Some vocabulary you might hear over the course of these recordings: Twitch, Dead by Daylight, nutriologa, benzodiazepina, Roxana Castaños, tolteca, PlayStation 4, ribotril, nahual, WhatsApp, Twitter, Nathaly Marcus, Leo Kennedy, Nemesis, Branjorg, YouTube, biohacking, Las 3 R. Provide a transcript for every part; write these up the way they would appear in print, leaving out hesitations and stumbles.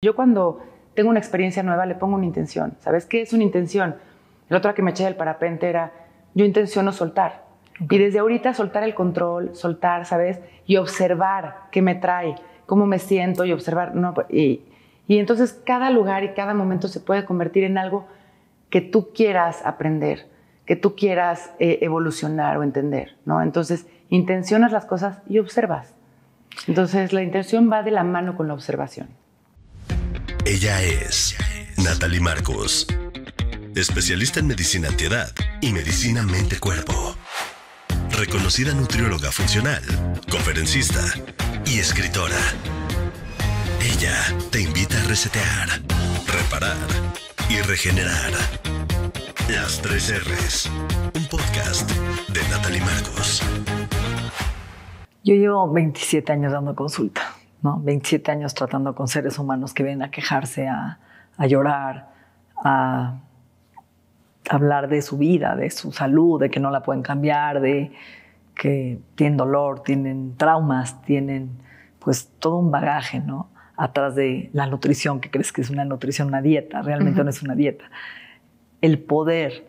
Yo cuando tengo una experiencia nueva le pongo una intención. ¿Sabes qué es una intención? La otra que me eché del parapente era, yo intenciono soltar. Okay. Y desde ahorita soltar el control, soltar, ¿sabes? Y observar qué me trae, cómo me siento y observar. No, y entonces cada lugar y cada momento se puede convertir en algo que tú quieras aprender, que tú quieras evolucionar o entender, ¿no? Entonces intencionas las cosas y observas. Entonces la intención va de la mano con la observación. Ella es Nathaly Marcus, especialista en medicina antiedad y medicina mente-cuerpo. Reconocida nutrióloga funcional, conferencista y escritora. Ella te invita a resetear, reparar y regenerar. Las 3 R's, un podcast de Nathaly Marcus. Yo llevo 27 años dando consulta. ¿No? 27 años tratando con seres humanos que vienen a quejarse, a llorar, a hablar de su vida, de su salud, de que no la pueden cambiar, de que tienen dolor, tienen traumas, tienen pues todo un bagaje, ¿no? Atrás de la nutrición, que crees que es una nutrición, una dieta, realmente no es una dieta. El poder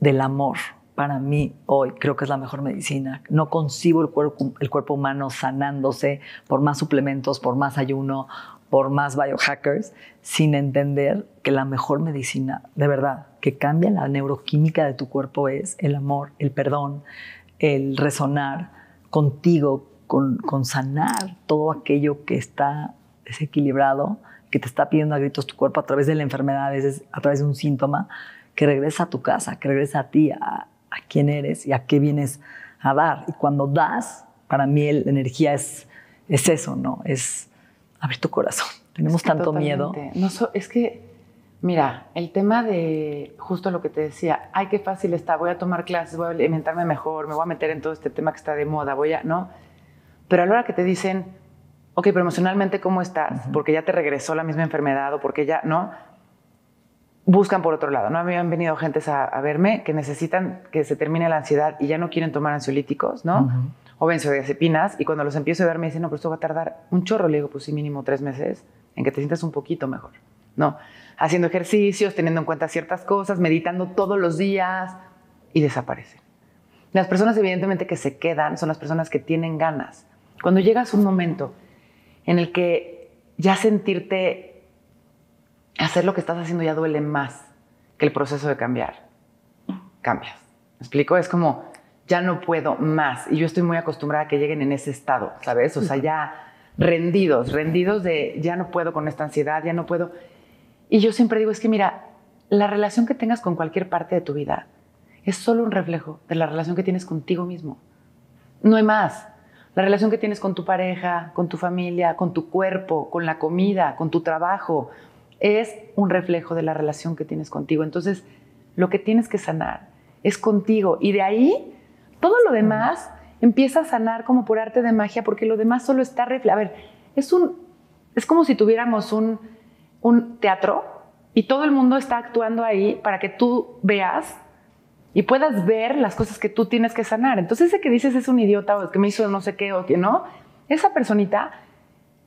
del amor, para mí hoy creo que es la mejor medicina. No concibo el cuerpo humano sanándose por más suplementos, por más ayuno, por más biohackers, sin entender que la mejor medicina, de verdad, que cambia la neuroquímica de tu cuerpo es el amor, el perdón, el resonar contigo, con sanar todo aquello que está desequilibrado, que te está pidiendo a gritos tu cuerpo a través de la enfermedad, a veces a través de un síntoma, que regresa a tu casa, que regresa a ti, a quién eres y a qué vienes a dar. Y cuando das, para mí la energía es eso, ¿no? Es abrir tu corazón. Tenemos es que tanto miedo. No, es que, mira, el tema de justo lo que te decía, ay, qué fácil está, voy a tomar clases, voy a alimentarme mejor, me voy a meter en todo este tema que está de moda, voy a, ¿no? Pero a la hora que te dicen, ok, pero emocionalmente, ¿cómo estás? Porque ya te regresó la misma enfermedad o porque ya, ¿no? Buscan por otro lado, ¿no? A mí han venido gentes a verme que necesitan que se termine la ansiedad y ya no quieren tomar ansiolíticos, ¿no? O benzodiazepinas. Y cuando los empiezo a ver me dicen, no, pero esto va a tardar un chorro. Le digo, pues sí, mínimo 3 meses en que te sientas un poquito mejor, ¿no? Haciendo ejercicios, teniendo en cuenta ciertas cosas, meditando todos los días y desaparecen. Las personas evidentemente que se quedan son las personas que tienen ganas. Cuando llegas a un momento en el que ya sentirte... hacer lo que estás haciendo ya duele más que el proceso de cambiar. Cambias. ¿Me explico? Es como, ya no puedo más. Y yo estoy muy acostumbrada a que lleguen en ese estado, ¿sabes? O sea, ya rendidos de ya no puedo con esta ansiedad, ya no puedo. Y yo siempre digo, es que mira, la relación que tengas con cualquier parte de tu vida es solo un reflejo de la relación que tienes contigo mismo. No hay más. La relación que tienes con tu pareja, con tu familia, con tu cuerpo, con la comida, con tu trabajo... es un reflejo de la relación que tienes contigo. Entonces, lo que tienes que sanar es contigo. Y de ahí, todo lo demás empieza a sanar como por arte de magia, porque lo demás solo está... A ver, es como si tuviéramos un teatro y todo el mundo está actuando ahí para que tú veas y puedas ver las cosas que tú tienes que sanar. Entonces, ese que dices es un idiota o que me hizo no sé qué o que no, esa personita...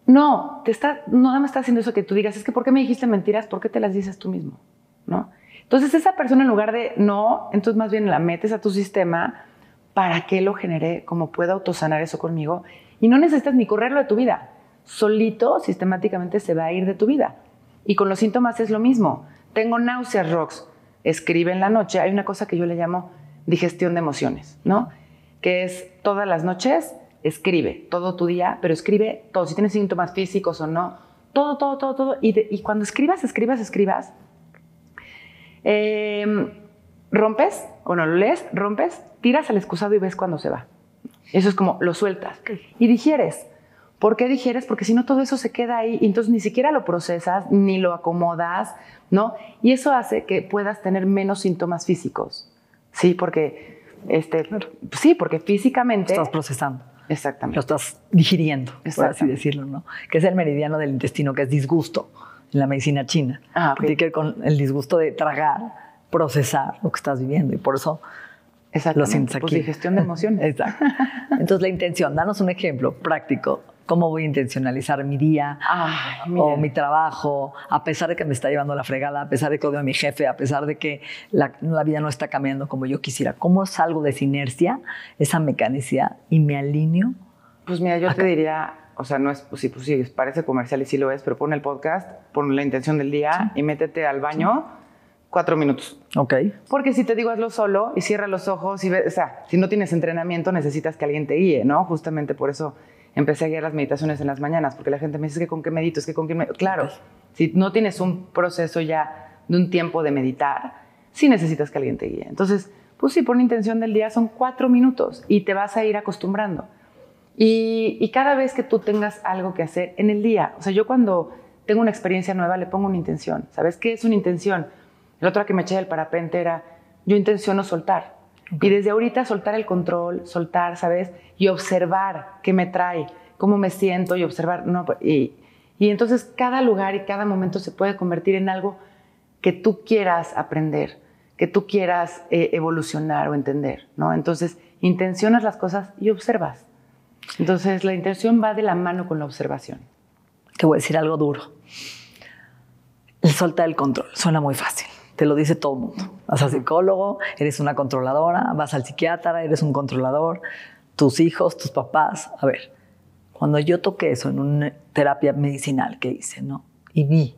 no, nada más está haciendo eso que tú digas. Es que ¿por qué me dijiste mentiras? ¿Por qué te las dices tú mismo? ¿No? Entonces, esa persona en lugar de no, entonces más bien la metes a tu sistema para que lo genere, como pueda autosanar eso conmigo. Y no necesitas ni correrlo de tu vida. Solito, sistemáticamente, se va a ir de tu vida. Y con los síntomas es lo mismo. Tengo náuseas, Rox. Escribe en la noche. Hay una cosa que yo le llamo digestión de emociones, ¿no? Que es todas las noches... escribe todo tu día, pero escribe todo. Si tienes síntomas físicos o no, todo. Y cuando escribas, rompes, o no lo lees, rompes, tiras al excusado y ves cuándo se va. Eso es como lo sueltas. Y digieres. ¿Por qué digieres? Porque si no, todo eso se queda ahí y entonces ni siquiera lo procesas, ni lo acomodas, ¿no? Y eso hace que puedas tener menos síntomas físicos. Sí, porque, sí, porque físicamente... estás procesando. Exactamente. Lo estás digiriendo, por así decirlo, ¿no? Que es el meridiano del intestino, que es disgusto en la medicina china. Ah, okay. Tiene que ver con el disgusto de tragar, procesar lo que estás viviendo. Y por eso lo sientes aquí. Pues digestión de emociones. Exacto. Entonces, la intención, danos un ejemplo práctico cómo voy a intencionalizar mi día o mi trabajo, a pesar de que me está llevando la fregada, a pesar de que odio a mi jefe, a pesar de que la vida no está cambiando como yo quisiera. ¿Cómo salgo de esa inercia, esa mecanicidad y me alineo? Pues mira, yo te diría, o sea, no es, pues sí, parece comercial y sí lo es, pero pon el podcast, pon la intención del día y métete al baño 4 minutos. Ok. Porque si te digo hazlo solo y cierra los ojos y ve, o sea, si no tienes entrenamiento necesitas que alguien te guíe, ¿no? Justamente por eso empecé a guiar las meditaciones en las mañanas, porque la gente me dice, ¿es que con qué medito? ¿Es que con qué medito? Claro, si no tienes un proceso ya de un tiempo de meditar, sí necesitas que alguien te guíe. Entonces, pues sí, por una intención del día son 4 minutos y te vas a ir acostumbrando. Y cada vez que tú tengas algo que hacer en el día, o sea, yo cuando tengo una experiencia nueva le pongo una intención. ¿Sabes qué es una intención? La otra que me eché del parapente era, yo intenciono soltar. Okay. Y desde ahorita soltar el control, soltar, ¿sabes? Y observar qué me trae, cómo me siento y observar. No, y entonces cada lugar y cada momento se puede convertir en algo que tú quieras aprender, que tú quieras evolucionar o entender, ¿no? Entonces intencionas las cosas y observas. Entonces la intención va de la mano con la observación. Te voy a decir algo duro. El soltar el control suena muy fácil. Te lo dice todo el mundo. Vas al psicólogo, eres una controladora, vas al psiquiatra, eres un controlador, tus hijos, tus papás. A ver, cuando yo toqué eso en una terapia medicinal que hice, ¿no? Y vi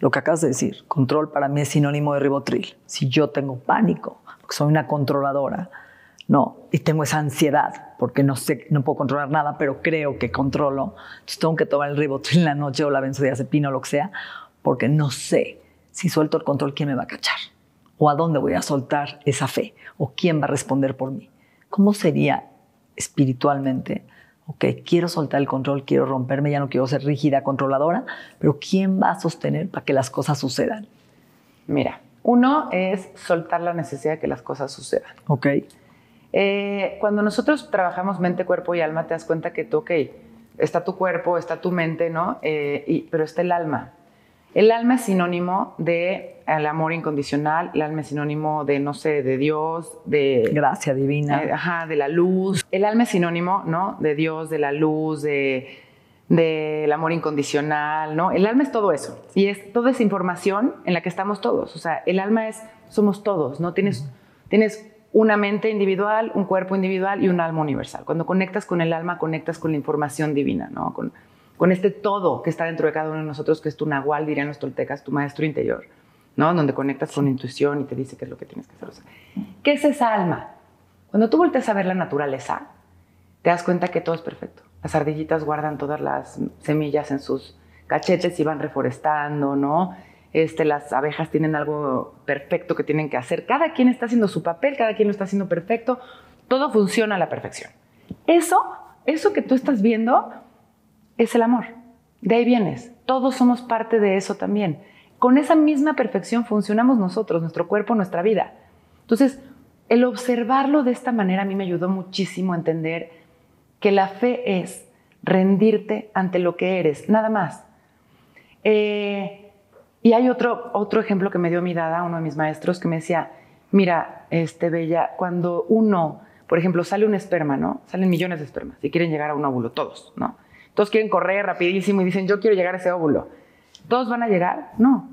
lo que acabas de decir, control para mí es sinónimo de ribotril. Si yo tengo pánico, porque soy una controladora, no, y tengo esa ansiedad, porque no sé, no puedo controlar nada, pero creo que controlo. Entonces tengo que tomar el ribotril en la noche o la benzodiazepina o lo que sea, porque no sé. Si suelto el control, ¿quién me va a cachar? ¿O a dónde voy a soltar esa fe? ¿O quién va a responder por mí? ¿Cómo sería espiritualmente? Ok, quiero soltar el control, quiero romperme, ya no quiero ser rígida, controladora, pero ¿quién va a sostener para que las cosas sucedan? Mira, uno es soltar la necesidad de que las cosas sucedan. Ok. Cuando nosotros trabajamos mente, cuerpo y alma, te das cuenta que tú, ok, está tu cuerpo, está tu mente, ¿no? Pero está el alma. El alma es sinónimo del amor incondicional, el alma es sinónimo de, no sé, de Dios, de... gracia divina. De la luz. El alma es sinónimo, ¿no? De Dios, de la luz, del amor incondicional, ¿no? El alma es todo eso. Y es toda esa información en la que estamos todos. O sea, el alma es, somos todos, ¿no? Tienes una mente individual, un cuerpo individual y un alma universal. Cuando conectas con el alma, conectas con la información divina, ¿no? Con este todo que está dentro de cada uno de nosotros, que es tu nahual, dirían los toltecas, tu maestro interior, ¿no? Donde conectas con intuición y te dice qué es lo que tienes que hacer. O sea, ¿qué es esa alma? Cuando tú volteas a ver la naturaleza, te das cuenta que todo es perfecto. Las ardillitas guardan todas las semillas en sus cachetes y van reforestando, ¿no? Las abejas tienen algo perfecto que tienen que hacer. Cada quien está haciendo su papel, cada quien lo está haciendo perfecto. Todo funciona a la perfección. Eso que tú estás viendo... es el amor. De ahí vienes. Todos somos parte de eso también. Con esa misma perfección funcionamos nosotros, nuestro cuerpo, nuestra vida. Entonces, el observarlo de esta manera a mí me ayudó muchísimo a entender que la fe es rendirte ante lo que eres, nada más. Y hay otro ejemplo que me dio mi dada, uno de mis maestros, que me decía, mira, Bella, cuando uno, por ejemplo, sale un esperma, ¿no? Salen millones de espermas y quieren llegar a un óvulo, todos, ¿no? Todos quieren correr rapidísimo y dicen, yo quiero llegar a ese óvulo. ¿Todos van a llegar? No.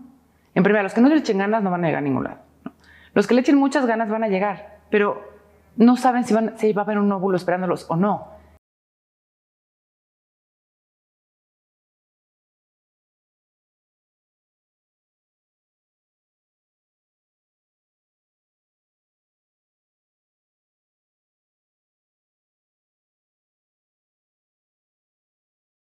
En primera, los que no le echen ganas no van a llegar a ningún lado. No. Los que le echen muchas ganas van a llegar, pero no saben si va a haber un óvulo esperándolos o no.